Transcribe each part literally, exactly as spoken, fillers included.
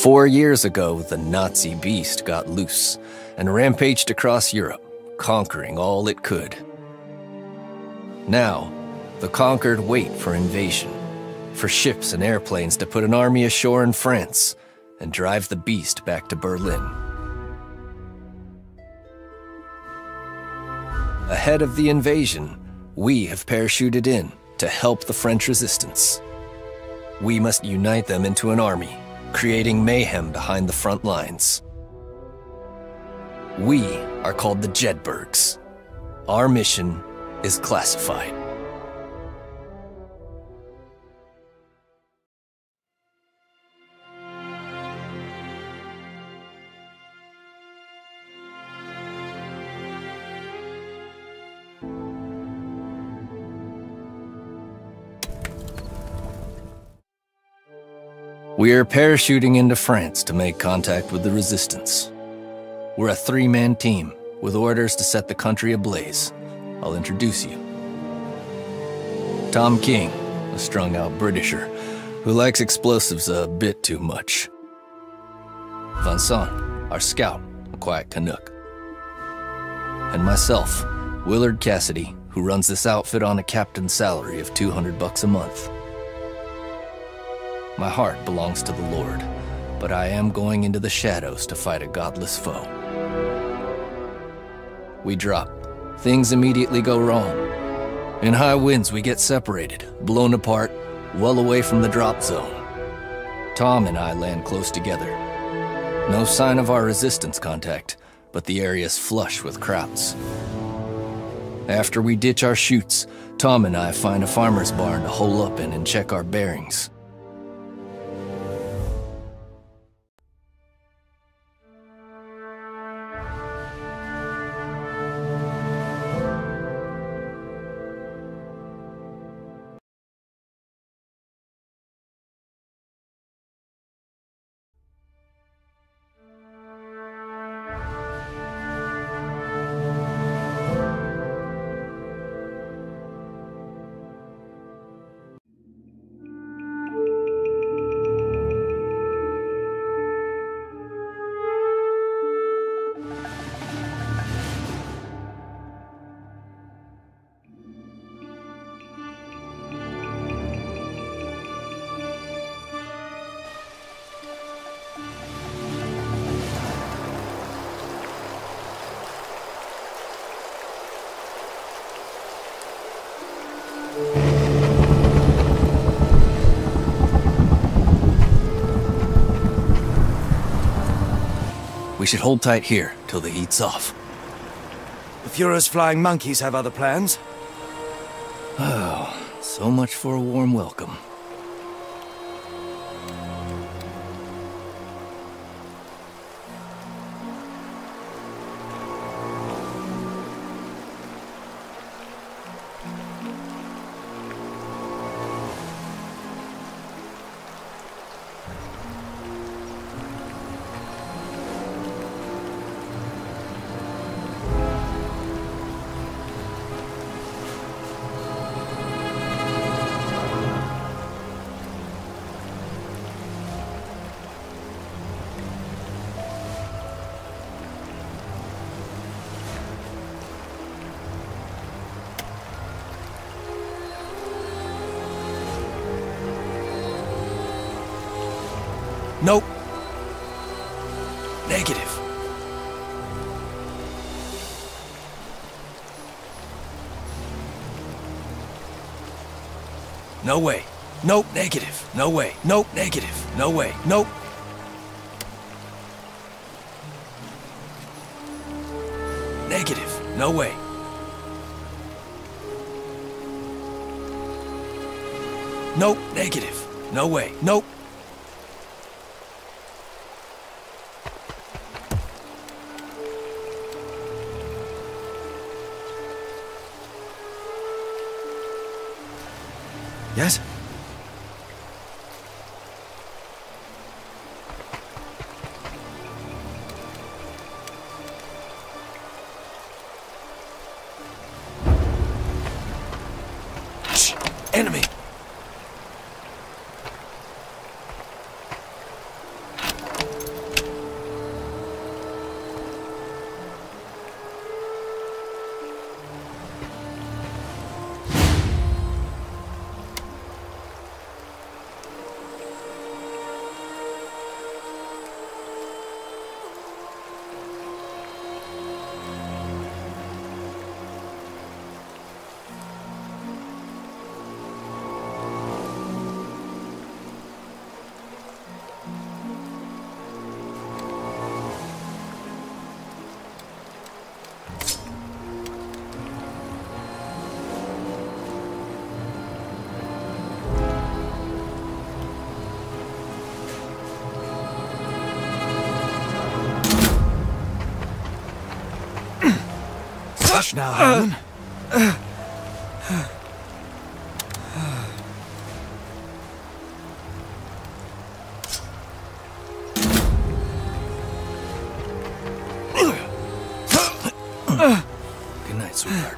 Four years ago, the Nazi beast got loose and rampaged across Europe, conquering all it could. Now, the conquered wait for invasion, for ships and airplanes to put an army ashore in France and drive the beast back to Berlin. Ahead of the invasion, we have parachuted in to help the French resistance. We must unite them into an army, creating mayhem behind the front lines. We are called the Jedburgs. Our mission is classified. We are parachuting into France to make contact with the resistance. We're a three-man team with orders to set the country ablaze. I'll introduce you. Tom King, a strung-out Britisher who likes explosives a bit too much. Vincent, our scout, a quiet Canuck. And myself, Willard Cassidy, who runs this outfit on a captain's salary of two hundred bucks a month. My heart belongs to the Lord, but I am going into the shadows to fight a godless foe. We drop. Things immediately go wrong. In high winds, we get separated, blown apart, well away from the drop zone. Tom and I land close together. No sign of our resistance contact, but the area's flush with crowds. After we ditch our chutes, Tom and I find a farmer's barn to hole up in and check our bearings. We should hold tight here till the heat's off. The Fuhrer's flying monkeys have other plans. Oh, so much for a warm welcome. Nope. Negative. No way. Nope. Negative. No way. Nope. Negative. No way. Nope. Negative. No way. Nope. Negative. No way. Nope. Yes? Enemy! Hush now, Herman. Uh, uh, uh. Good night, sweetheart.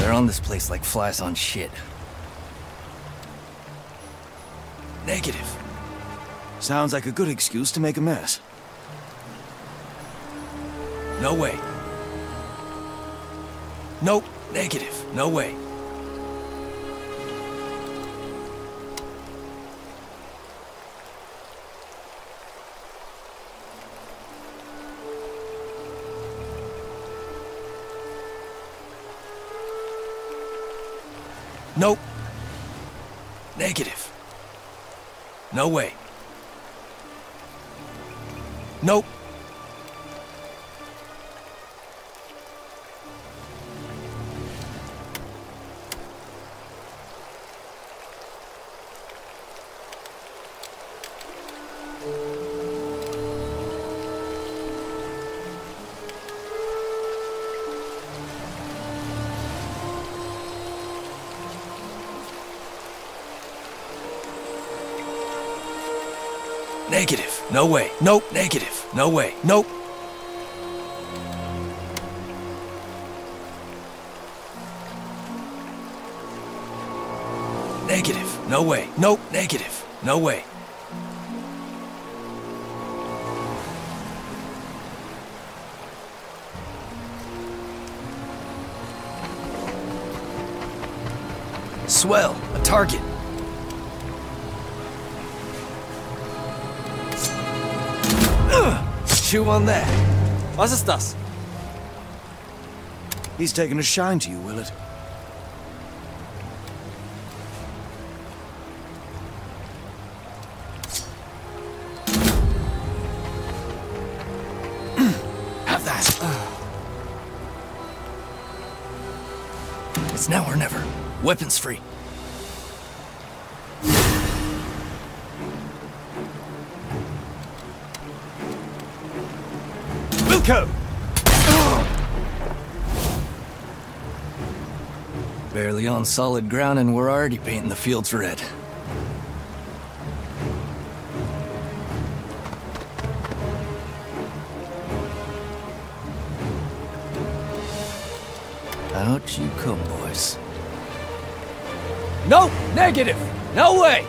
They're on this place like flies on shit. Negative. Sounds like a good excuse to make a mess. No way. Nope. Negative. No way. Nope. Negative. No way. Nope. Negative. No way. Nope. Negative. No way. Nope. Negative. No way. Nope. Negative. No way. Swell. A target. On that. Was ist das? He's taken a shine to you, Willard. Have that. It's now or never. Weapons free. Go. Barely on solid ground, and we're already painting the fields red. Out you come, boys. No, negative. No way.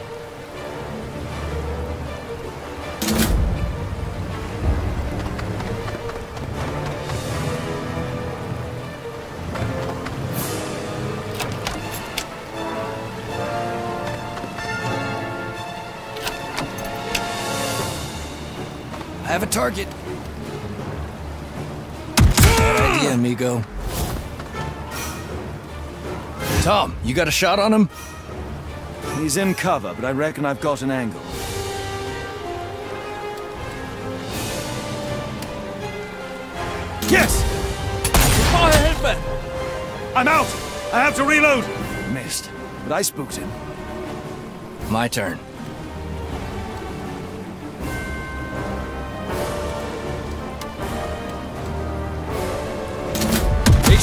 Have a target. Good idea, amigo. Tom, you got a shot on him? He's in cover, but I reckon I've got an angle. Yes! Fire headman! I'm out! I have to reload! Missed, but I spooked him. My turn.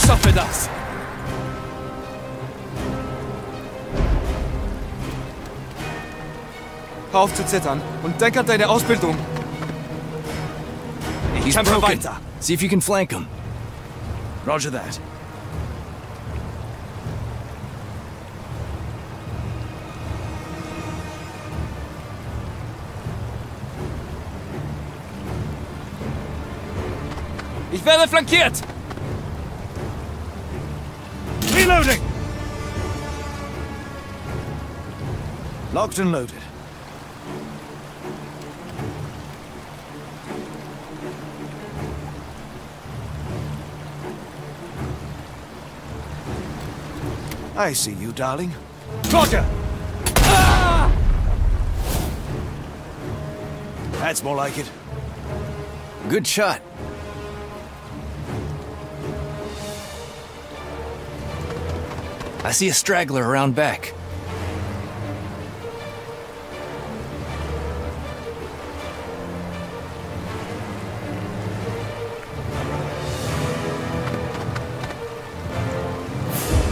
Schaffe das! Hör auf zu zittern und denk an deine Ausbildung. Ich kämpfe weiter. See if you can flank him. Roger that. Ich werde flankiert! Reloading! Locked and loaded. I see you, darling. Roger! Ah! That's more like it. Good shot. I see a straggler around back.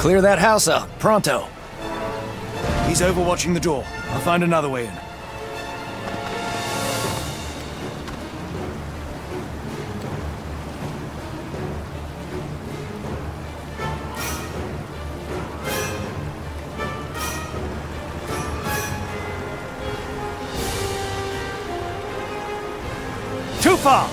Clear that house out, pronto. He's overwatching the door. I'll find another way in. Too far!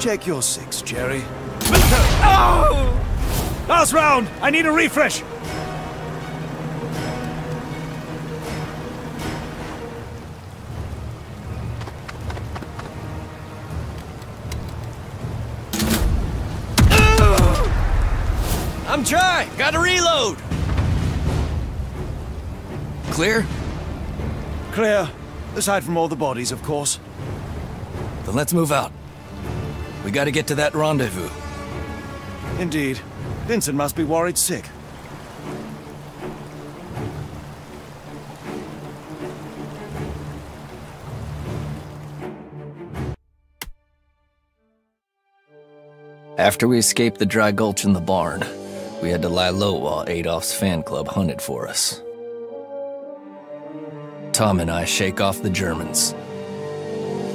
Check your six, Jerry. Oh! Last round! I need a refresh! I'm trying! Gotta reload! Clear? Clear. Aside from all the bodies, of course. Then let's move out. We gotta get to that rendezvous. Indeed. Vincent must be worried sick. After we escaped the dry gulch in the barn, we had to lie low while Adolf's fan club hunted for us. Tom and I shake off the Germans.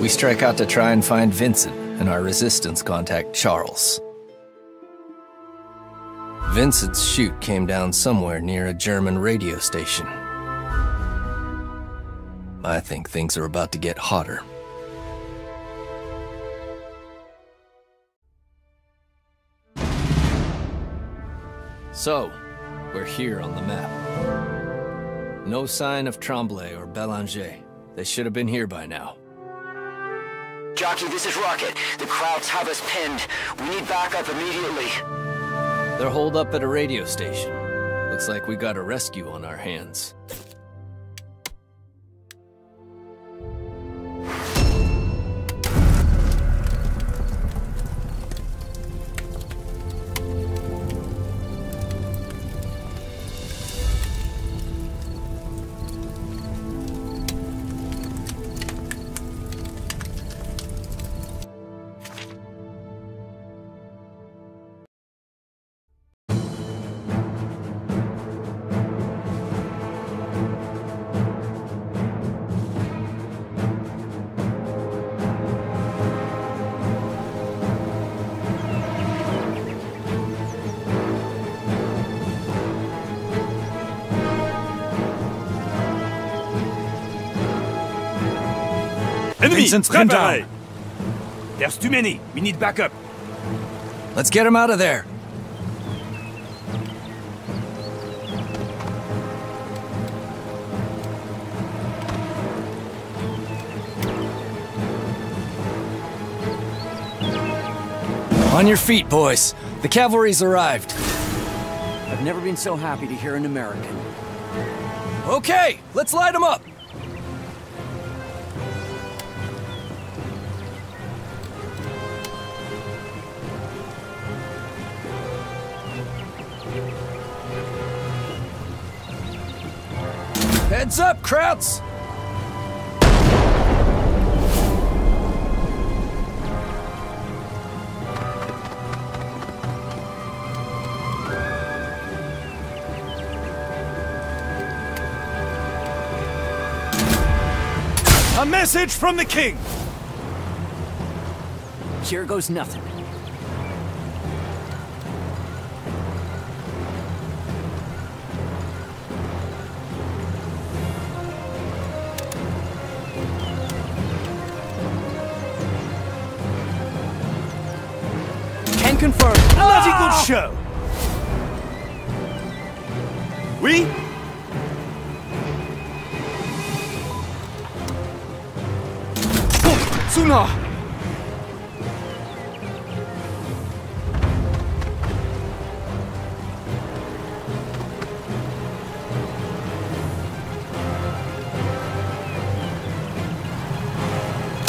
We strike out to try and find Vincent, and our resistance contact Charles. Vincent's chute came down somewhere near a German radio station. I think things are about to get hotter. So, we're here on the map. No sign of Tremblay or Bellanger. They should have been here by now. Jockey, this is Rocket. The crowds have us pinned. We need backup immediately. They're holed up at a radio station. Looks like we got a rescue on our hands. Vincent's pinned down. There's too many. We need backup. Let's get him out of there. On your feet, boys. The cavalry's arrived. I've never been so happy to hear an American. Okay, let's light them up. Heads up, Krauts! A message from the king! Here goes nothing. Confirmed. Bloody good show! We? Oui? Oh, Tsuna!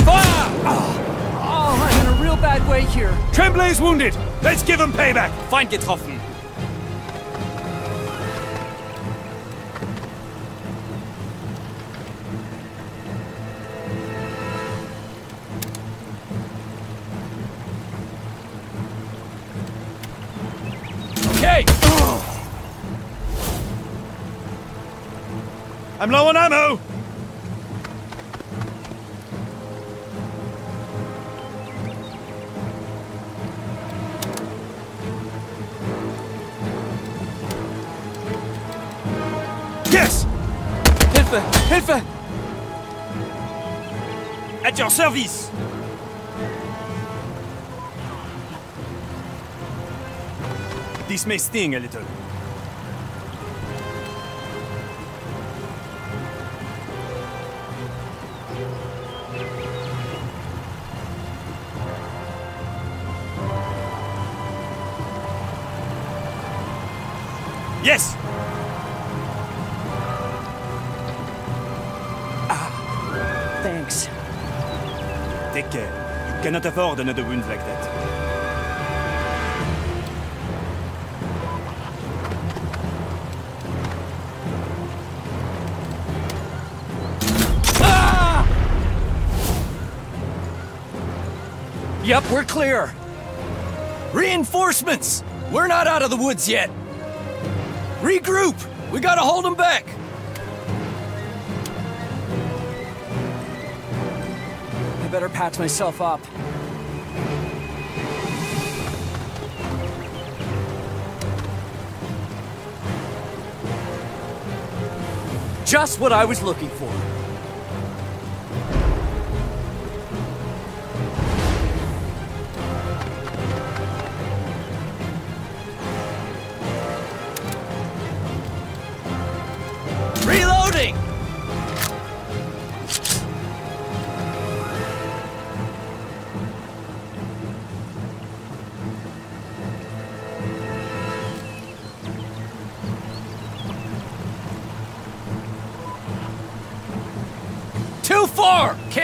Fire! Oh, I'm in a real bad way. way here. Tremblay's wounded. Let's give him payback. Feind getroffen. I'm low on ammo! Yes! Hilfe! Hilfe! At your service! This may sting a little. Yes! Ah, thanks. Take care. You cannot afford another wound like that. Ah! Yep, we're clear. Reinforcements! We're not out of the woods yet. Regroup! We gotta hold them back! I better patch myself up. Just what I was looking for.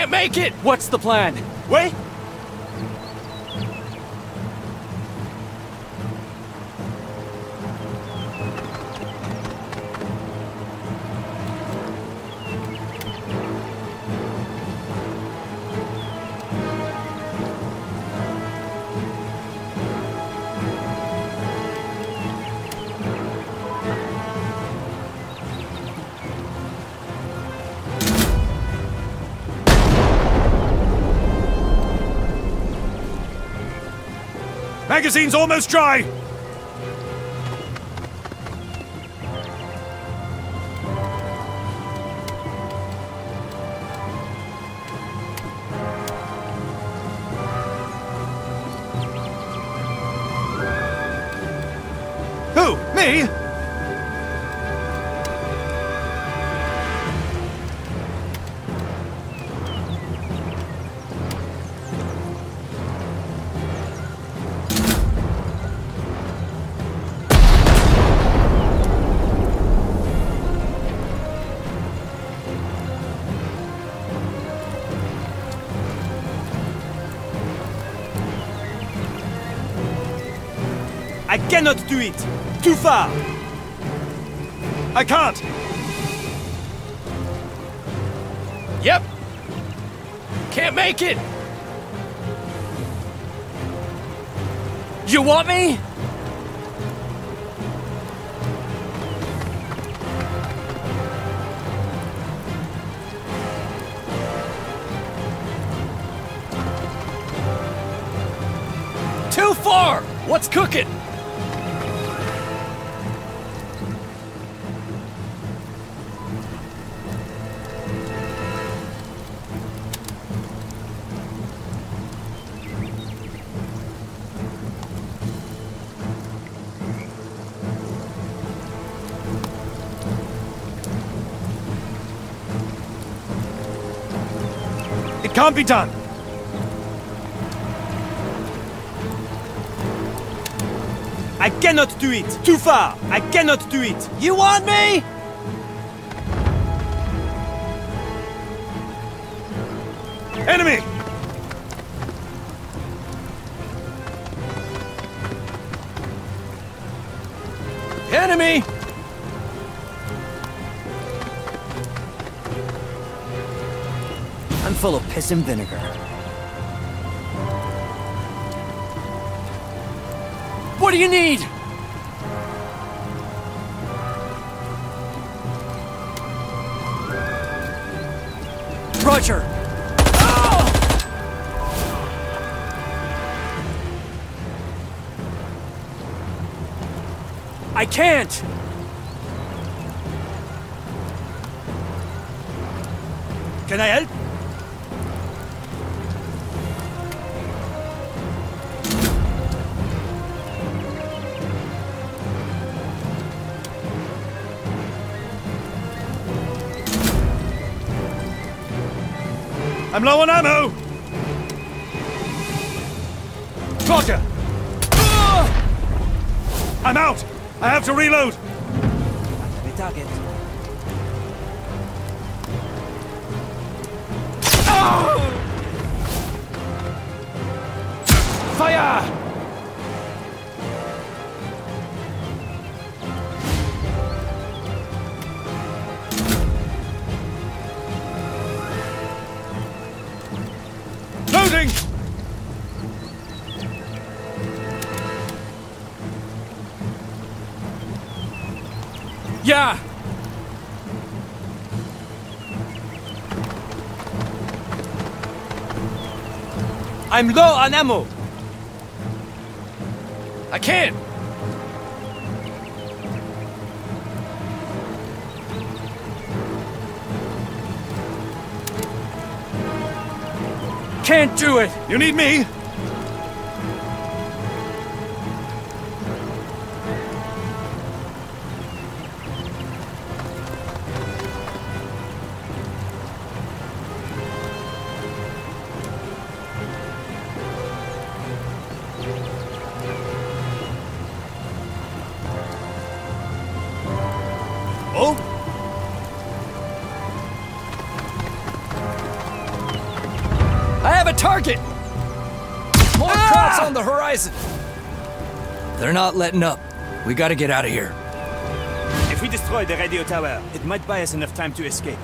Make it! What's the plan? Wait! Magazine's almost dry! Who? Me? I cannot do it! Too far! I can't! Yep! Can't make it! You want me? Too far! What's cooking? Can't be done. I cannot do it. Too far. I cannot do it. You want me? Enemy! Enemy! I'm full of piss and vinegar. What do you need? Roger! I can't! Can I help? I'm low on ammo! Roger! I'm out! I have to reload! Back to the target. Oh! Fire! Loading! Yeah! I'm low on ammo! I can't! Can't do it! You need me? Target! More ah! cops on the horizon! They're not letting up. We gotta get out of here. If we destroy the radio tower, it might buy us enough time to escape.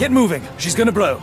Get moving. She's gonna blow.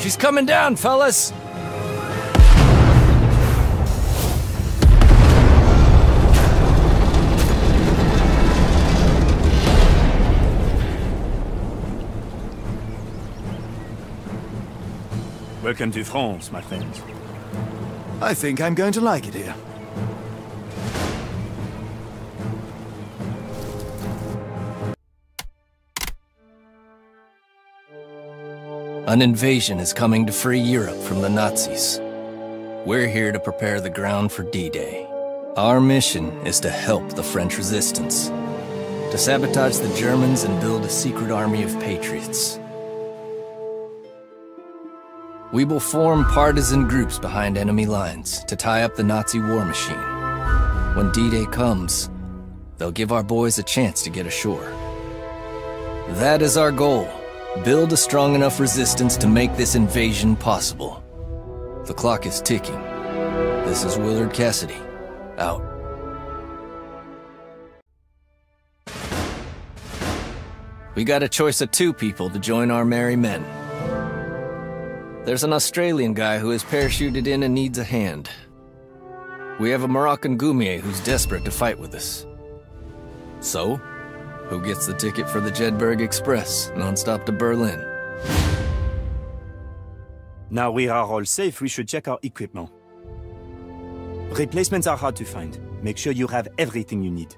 She's coming down, fellas! Welcome to France, my friends. I think I'm going to like it here. An invasion is coming to free Europe from the Nazis. We're here to prepare the ground for D Day. Our mission is to help the French resistance, to sabotage the Germans and build a secret army of patriots. We will form partisan groups behind enemy lines to tie up the Nazi war machine. When D Day comes, they'll give our boys a chance to get ashore. That is our goal. Build a strong enough resistance to make this invasion possible. The clock is ticking. This is Willard Cassidy, out. We got a choice of two people to join our merry men. There's an Australian guy who has parachuted in and needs a hand. We have a Moroccan Goumier who's desperate to fight with us. So? Who gets the ticket for the Jedburg Express, non-stop to Berlin? Now we are all safe, we should check our equipment. Replacements are hard to find. Make sure you have everything you need.